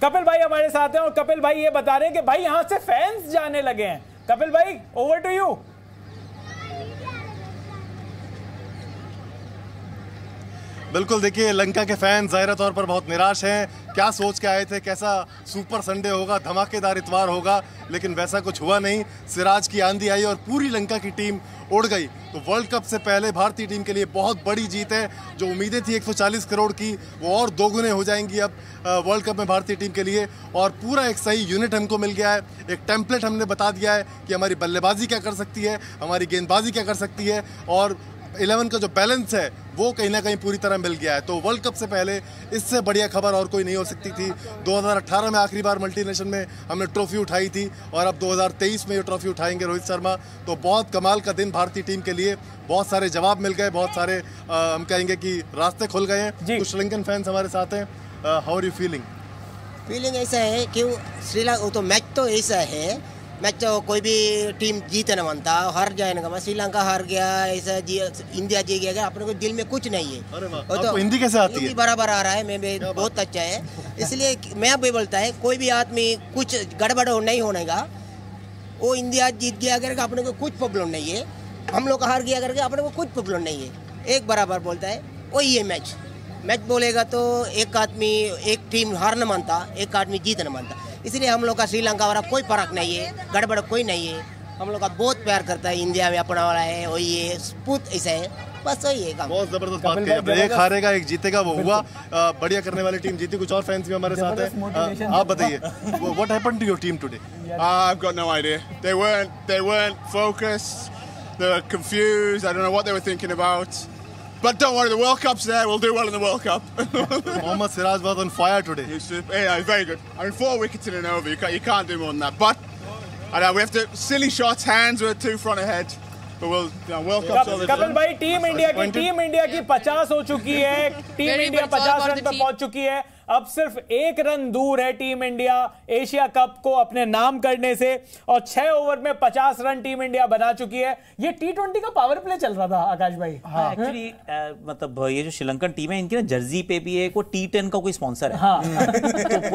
कपिल भाई हमारे साथ हैं और कपिल भाई ये बता रहे हैं कि भाई यहाँ से फैंस जाने लगे हैं। कपिल भाई ओवर टू यू। बिल्कुल, देखिए लंका के फैन ज़ाहिर तौर पर बहुत निराश हैं। क्या सोच के आए थे कैसा सुपर संडे होगा, धमाकेदार इतवार होगा, लेकिन वैसा कुछ हुआ नहीं। सिराज की आंधी आई और पूरी लंका की टीम उड़ गई। तो वर्ल्ड कप से पहले भारतीय टीम के लिए बहुत बड़ी जीत है। जो उम्मीदें थी 140 करोड़ की वो और दोगुने हो जाएंगी अब वर्ल्ड कप में भारतीय टीम के लिए। और पूरा एक सही यूनिट हमको मिल गया है, एक टेम्पलेट हमने बता दिया है कि हमारी बल्लेबाजी क्या कर सकती है, हमारी गेंदबाजी क्या कर सकती है, और 11 का जो बैलेंस है वो कहीं ना कहीं पूरी तरह मिल गया है। तो वर्ल्ड कप से पहले इससे बढ़िया खबर और कोई नहीं हो सकती थी। 2018 में आखिरी बार मल्टीनेशनल में हमने ट्रॉफी उठाई थी और अब 2023 में ये ट्रॉफी उठाएंगे रोहित शर्मा। तो बहुत कमाल का दिन भारतीय टीम के लिए, बहुत सारे जवाब मिल गए, बहुत सारे हम कहेंगे कि रास्ते खुल गए हैं। तो श्रीलंकन फैंस हमारे साथ हैं, how are you feeling? Feeling ऐसा है कि श्रीलंका तो मैच तो ऐसा है, मैच तो कोई भी टीम जीते ना मानता, हार जाने का। श्रीलंका हार गया, ऐसा जी इंडिया जी गया, अपने को दिल में कुछ नहीं है। और तो हिंदी कैसे आती है? बराबर आ रहा है, मैं बहुत अच्छा है। इसलिए मैं भी बोलता है कोई भी आदमी कुछ गड़बड़ नहीं होने का। वो इंडिया जीत गया करके अपने को कुछ प्रॉब्लम नहीं है, हम लोग हार गया करके अपने को कुछ प्रॉब्लम नहीं है। एक बराबर बोलता है वही है मैच। मैच बोलेगा तो एक आदमी एक टीम हार ना मानता, एक आदमी जीत ना मानता। इसलिए हम लोग का श्रीलंका वाला कोई फर्क नहीं है, गड़बड़ कोई नहीं है। हम लोग का बहुत प्यार करता है इंडिया में, अपना वाला है और ये स्पूत ऐसा है, बस वही है काम। बहुत जबरदस्त बात है, एक हारेगा एक जीतेगा, वो हुआ। बढ़िया करने वाली टीम जीती। कुछ और फैंस भी हमारे साथ हैं, आप बताइए what happened to your team today? I've got no idea. They weren't focused. They were confused. I don't know what they were thinking about. But don't worry, the World Cup's there. We'll do well in the World Cup. Mohammad Siraj was on fire today. Yeah, he's very good. I mean, 4 wickets in an over. You can't do more than that. But I know we have to silly shots, hands were 2 front ahead. But we'll World Cup's all the time. Kapil bhai, Team India ki 50 हो चुकी है। Team India 50 run पे पहुंच चुकी है। अब सिर्फ 1 run दूर है टीम इंडिया एशिया कप को अपने नाम करने से और 6 ओवर में 50 रन टीम इंडिया बना चुकी है। ये T20 का पावर प्ले चल रहा था आकाश भाई। हाँ एक्चुअली मतलब ये जो श्रीलंकन टीम है इनकी ना जर्सी पे भी है वो T10 का कोई स्पॉन्सर है। हाँ। तो